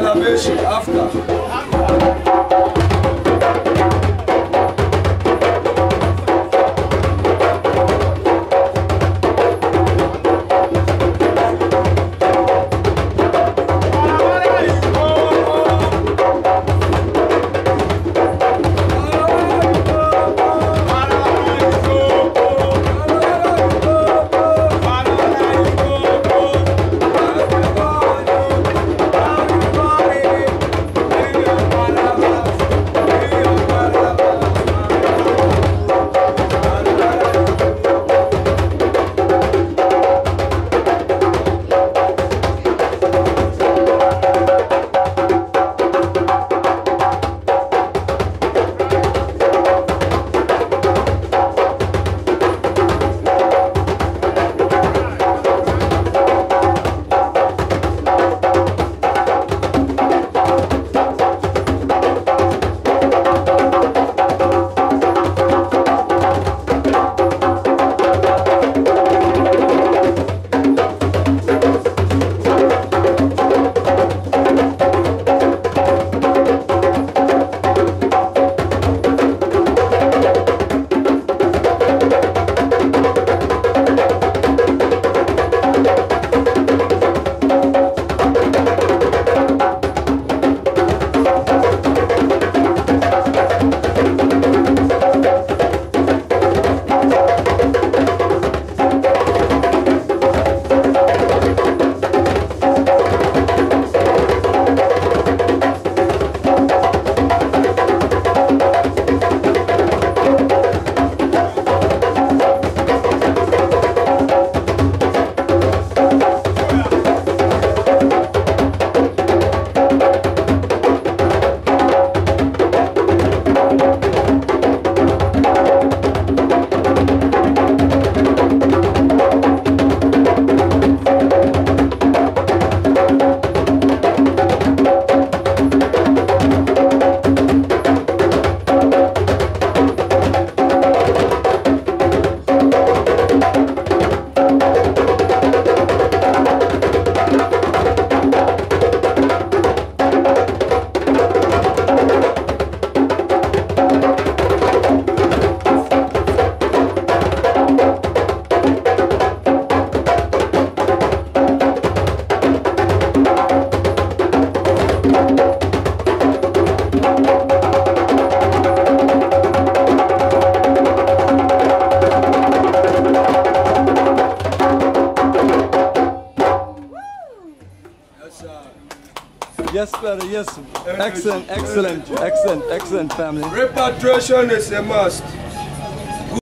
Banabeshi after. Yes, brother, yes. Excellent, excellent, excellent, excellent family. Repatriation is a must.